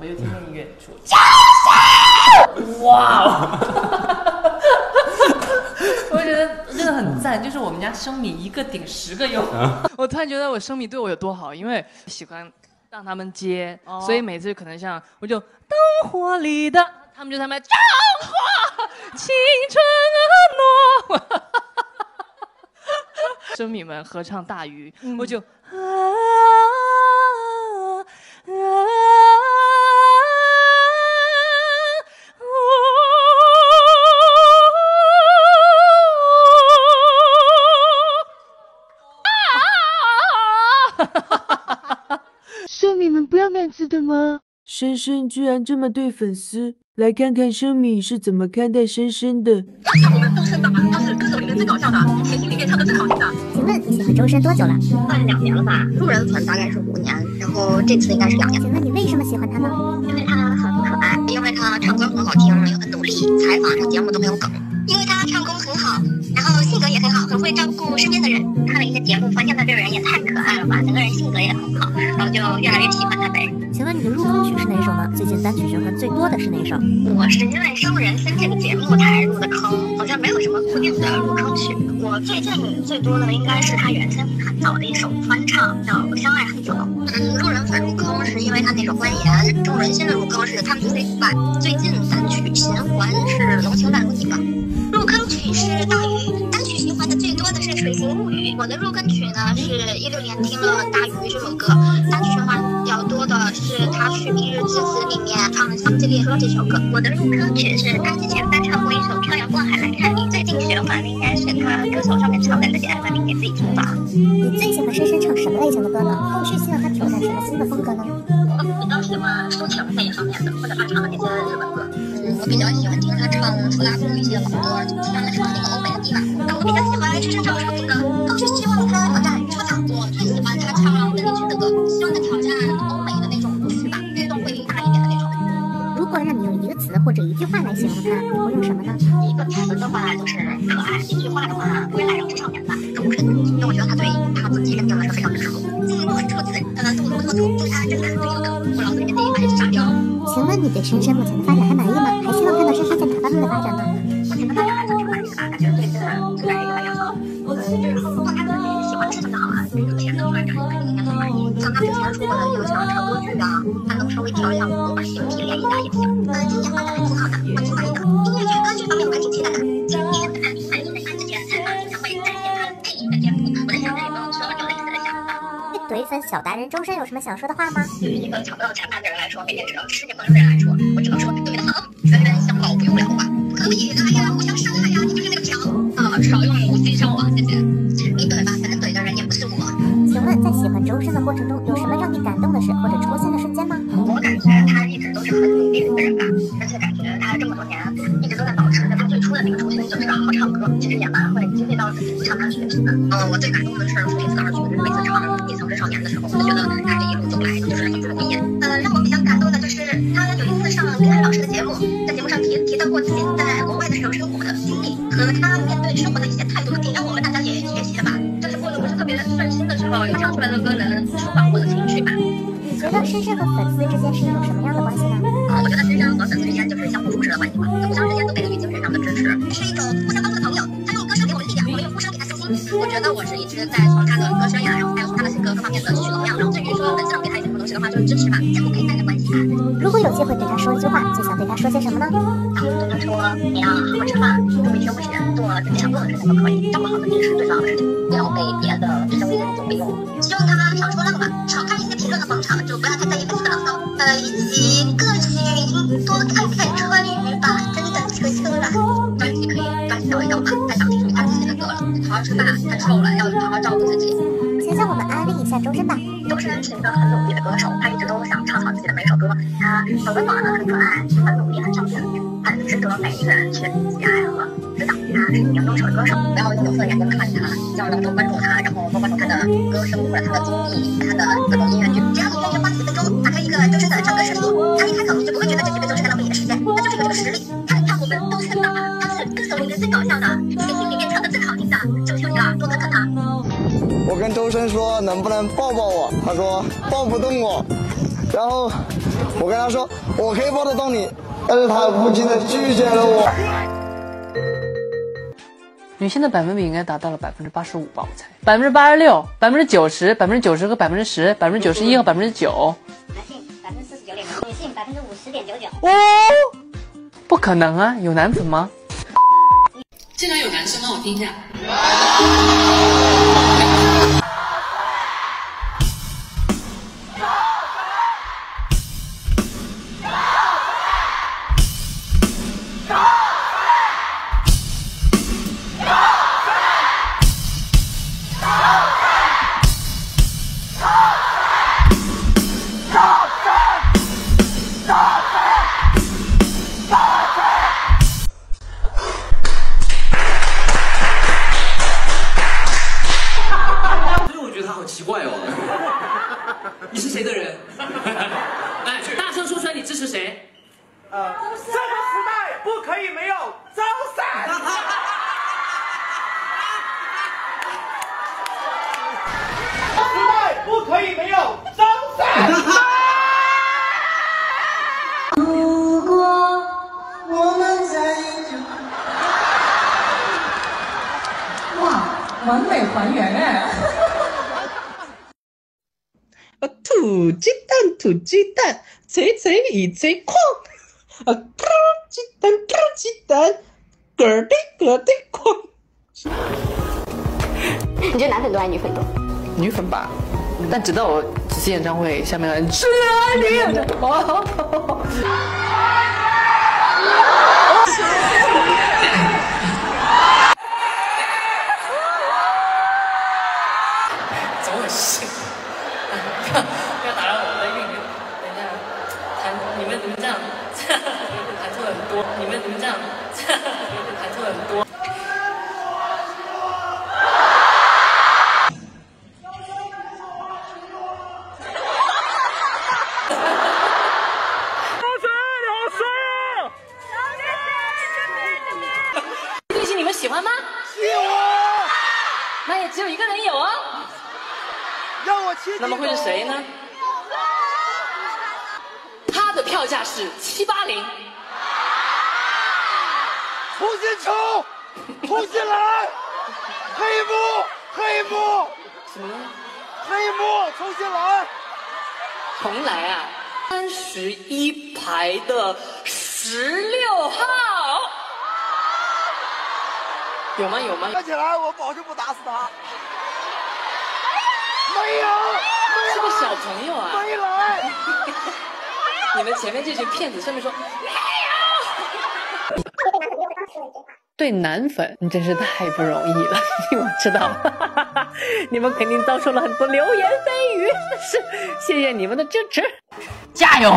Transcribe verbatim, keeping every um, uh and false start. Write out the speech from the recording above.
我又听见远处加油！哇！我觉得真的很赞，就是我们家生米一个顶十个油。我突然觉得我生米对我有多好，因为喜欢让他们接，哦、所以每次可能像我就灯火里的，他们就在那唱花青春婀娜。生米们合唱《大鱼》，嗯、我就啊啊啊！生米们不要那样子的吗？深深居然这么对粉丝，来看看生米是怎么看待深深的。那我们周深吧，他是歌手里面最搞笑的，甜心里面唱歌最好听的。请问你喜欢周深多久了？算两年了吧，路人粉大概是五年，然后这次应该是两年。请问你为什么喜欢他呢？因为他很可爱，因为他唱歌很好听，又很努力，采访上节目都没有梗。因为他唱功很好，然后性格也很好，很会照顾身边的人。看了一些节目，发现他这个人也太可爱了吧，整个人性格也很好，然后就越来越喜欢他呗。 请问你的入坑曲是哪首呢？最近单曲循环最多的是哪首？我是因为《生人生》这个节目才入的坑，好像没有什么固定的入坑曲。我最近最多的应该是他原先很早的一首翻唱，叫《相爱很久》。嗯，路人粉入坑是因为他那首《欢颜》，众人心的入坑是他们最快。最近单曲循环是《浓情伴如你》吧。入坑曲是《大鱼》，单曲循环的最多的是《水形物语》。我的入坑曲呢是一六年听了《大鱼》这首歌，单曲循环比较多的是。 是他去《一日之子》里面唱《桑吉列说》这首歌。我的入坑曲是他之前翻唱过一首《漂洋过海来看你》，最近循环的应该是他歌手上面唱的那些 M V 里面最听吧。你最喜欢深深唱什么类型的歌呢？后续希望他挑战什么新的风格呢？我比较喜欢抒情这一方面的，或者他唱的那些日文歌。嗯，我比较喜欢听他唱弗拉布一些老歌，喜欢他唱那个欧美的地方歌。我比较喜欢深深唱抒情歌，更是希望他挑战出道。我最喜欢他唱邓丽君的歌，希望他挑战欧美的那种。 如果让你用一个词或者一句话来形容它，你会用什么呢？一个词的话就是可爱，一句话的话归来仍是少年吧，忠诚。因为我觉得他对他自己认定的是非常之好。静若处子，呃，动如脱俗，对他真的很有梗。我老对你第一反应是傻雕。请问你对深深目前的发展还满意吗？还希望看到深深在哪方面的发展呢？目前的发展还算挺满意的吧，感觉对这个这个越来越好。我日后让他自己喜欢的事情就好了。目前的发展肯定应该很满意。像他之前说过的，有想要唱歌剧啊，他能稍微调一下舞把形体练一下也。 嗯，今年发展还挺好的，我挺满意的。音乐剧、歌剧方面我还挺期待的。今年的《满意的三之前》采访经常会展现他配音的天赋，我在想他有没有说有类似的想法。对怼粉小达人周深有什么想说的话吗？对于一个抢不到前排的人来说，每天只能吃着帮助的人来说，我只能说怼得好，冤冤相报不用了吧。可以的呀，互相伤害呀，你就是那个条啊，少用无锡伤我，谢谢。你怼吧，反正怼的人也不是我。请问在喜欢周深的过程中，有什么让你感动的事或者戳心的瞬间吗？我感觉他一直都是很。 而且感觉他这么多年一直都在保持着他最初的那个初心，就是好唱歌。其实也蛮会体会到自己唱他学习的。嗯，我最感动的是每次二巡，每次唱《你曾是少年》的时候，我就觉得他这一路走来就是很不容易。呃，让我比较感动的就是他有一次上林海老师的节目，在节目上提提到过自己在国外的时候生活的经历和他面对生活的一些态度，也让我们大家也学习吧。就是过得不是特别顺心的时候，唱出来的歌能抒发我的情绪吧。你觉得深深和粉丝之间是一种什么样的关系呢？ 我觉得深深和粉丝之间就是相互扶持的关系吧，互相之间都给予精神上的支持，是一种互相帮助的朋友。他用歌声给我们力量，我们用呼声给他信心。我觉得我是一直在从他的歌声呀，然后还有从他的性格各方面的吸取能量。然后至于说粉丝上给他一些什么东西的话，就是支持吧，相互陪伴的关系吧。如果有机会对他说一句话，最想对他说些什么呢？啊，我对他说，你要好好吃饭，注意生活，做自己想做的事情都可以，照顾好自己是最重要的事情，不要被别的声音所利用。希望他少冲浪吧，少看一些评论和捧场，就不要太在意粉丝的牢骚。呃，以及各。 多看看川渝吧，真的求求了。专辑可以专辑找一找吧，太想听他自己的歌了。好好吃饭，太瘦了，要好好照顾自己。请向我们安利一下周深吧。周深是一个很努力的歌手，他一直都想唱好自己的每首歌。他很温暖，很可爱，很努力，很上进，很值得每一个人去喜爱和知道。他是一名优秀的歌手，不要用有色眼镜看他，要能多关注他，然后多关注他的歌声或者他的综艺、他的各种音乐剧。只要你愿意花几分钟打开一个周深的唱歌视频，他一开口你就不会觉得。 他就是有这个实力，看看我们周深吧，他是歌手里面最搞笑的，甜心里面唱的最好听的，求求你了，多看看他。我跟周深说能不能抱抱我，他说抱不动我。然后我跟他说我可以抱得动你，但是他无情的拒绝了我。 女性的百分比应该达到了百分之八十五吧，我猜百分之八十六、百分之九十、百分之九十和百分之十、百分之九十一和百分之九。男性百分之四十九点零，女性百分之五十点九九。哦，不可能啊！有男粉吗？竟然有男生吗？我听一下。奇怪哦，你是谁的人？哎，大声说出来，你支持谁？呃，这个时代不可以没有周深。这时代不可以没有周深。如果我们在这，哇，完美还原哎。 土鸡蛋，土鸡蛋，锤锤与锤矿，啊，土鸡蛋，土鸡蛋，个的个的矿。你觉得男粉多还是女粉多？女粉吧，但直到我几次演唱会下面来，只爱你。怎么回事？ 不要打扰我的运营，等一下，弹你们你们这样，弹错了很多，你们你们这样，弹错了很多。老师，老师，老师，这东西你们喜欢吗？喜欢。那也只有一个人有啊。 让我那么会是谁呢？他的票价是七八零。重新抽，重新来，黑幕，黑幕，什么？黑幕，重新来，重来啊！三十一排的十六号，有吗？有吗？站起来，我保证不打死他。 没有，是个小朋友啊！没来。你们前面这群骗子，上面说没有。对男粉，你真是太不容易了，我知道。你们肯定遭受了很多流言蜚语，是谢谢你们的支持，加油！